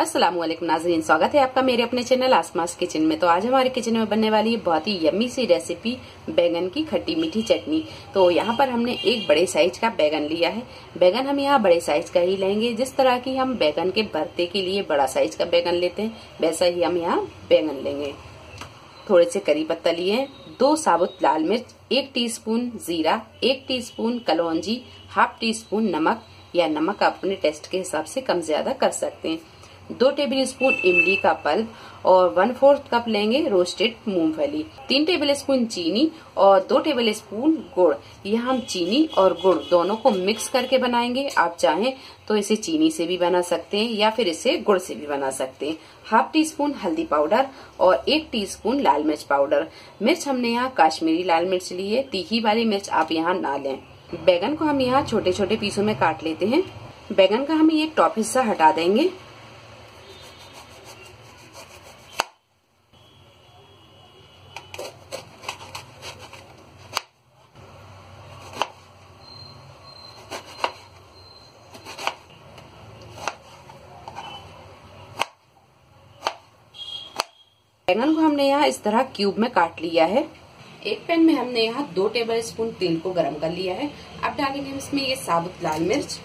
अस्सलामुअलैकुम नाज़रीन, स्वागत है आपका मेरे अपने चैनल आसमास किचन में। तो आज हमारे किचन में बनने वाली बहुत ही यम्मी सी रेसिपी बैंगन की खट्टी मीठी चटनी। तो यहाँ पर हमने एक बड़े साइज का बैंगन लिया है। बैंगन हम यहाँ बड़े साइज का ही लेंगे। जिस तरह की हम बैंगन के भरते के लिए बड़ा साइज का बैंगन लेते हैं, वैसा ही हम यहाँ बैंगन लेंगे। थोड़े से करी पत्ता लिए, 2 साबुत लाल मिर्च, 1 टीस्पून जीरा, 1 टीस्पून कलौंजी, हाफ टीस्पून नमक, या नमक अपने टेस्ट के हिसाब से कम ज्यादा कर सकते हैं, 2 टेबलस्पून इमली का पल्प और 1/4 कप लेंगे रोस्टेड मूंगफली, 3 टेबलस्पून चीनी और 2 टेबलस्पून गुड़। यह हम चीनी और गुड़ दोनों को मिक्स करके बनाएंगे। आप चाहें तो इसे चीनी से भी बना सकते हैं या फिर इसे गुड़ से भी बना सकते हैं। हाफ टीस्पून हल्दी पाउडर और 1 टीस्पून लाल मिर्च पाउडर। मिर्च हमने यहाँ कश्मीरी लाल मिर्च ली है, तीखी वाली मिर्च आप यहाँ ना लें। बैंगन को हम यहाँ छोटे छोटे पीसों में काट लेते हैं। बैंगन का हम ये टॉप हिस्सा हटा देंगे। बैंगन को हमने यहाँ इस तरह क्यूब में काट लिया है। एक पैन में हमने यहाँ 2 टेबलस्पून तेल को गरम कर लिया है। अब डालेंगे इसमें ये साबुत लाल मिर्च,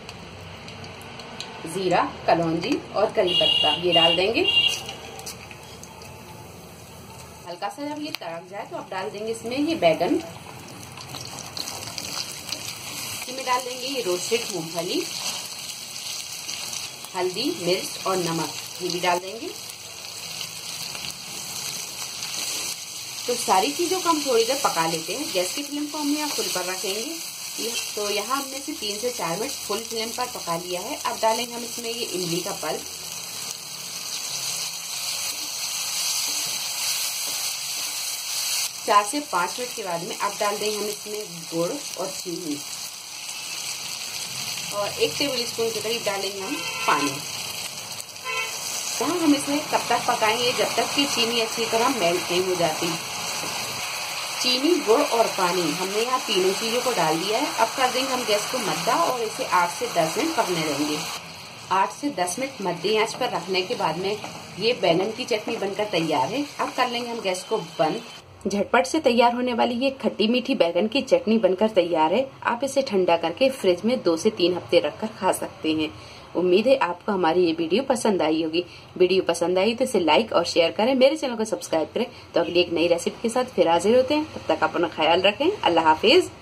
जीरा, कलौंजी और करी पत्ता, ये डाल देंगे। हल्का सा जब ये तड़क जाए तो आप डाल देंगे इसमें ये बैंगन, इसमें डाल देंगे ये रोस्टेड मूंगफली, हल्दी, मिर्च और नमक, ये भी डाल देंगे। तो सारी चीजों को हम थोड़ी देर पका लेते हैं। गैस की फ्लेम को हम यहाँ फुल पर रखेंगे। तो यहाँ हमने इसे 3 से 4 मिनट फुल फ्लेम पर पका लिया है। अब डालेंगे हम इसमें ये इमली का पल्प, चार से 5 मिनट के बाद में अब डाल देंगे हम इसमें गुड़ और चीनी और 1 टेबलस्पून के करीब डालेंगे हम पानी। हम इसे तब तक पकाएंगे जब तक कि चीनी अच्छी तरह मेल्ट नहीं हो जाती। चीनी, गुड़ और पानी हमने यहाँ तीनों चीजों को डाल दिया है। अब कर देंगे हम गैस को मद्दा और इसे 8 से 10 मिनट पकने देंगे। 8 से 10 मिनट मध्य आंच पर रखने के बाद में ये बैंगन की चटनी बनकर तैयार है। अब कर लेंगे हम गैस को बंद। झटपट से तैयार होने वाली ये खट्टी मीठी बैंगन की चटनी बनकर तैयार है। आप इसे ठंडा करके फ्रिज में 2 से 3 हफ्ते रखकर खा सकते हैं। उम्मीद है आपको हमारी ये वीडियो पसंद आई होगी। वीडियो पसंद आई तो इसे लाइक और शेयर करें, मेरे चैनल को सब्सक्राइब करें। तो अगली एक नई रेसिपी के साथ फिर हाजिर होते हैं। तब तक अपना ख्याल रखें। अल्लाह हाफिज।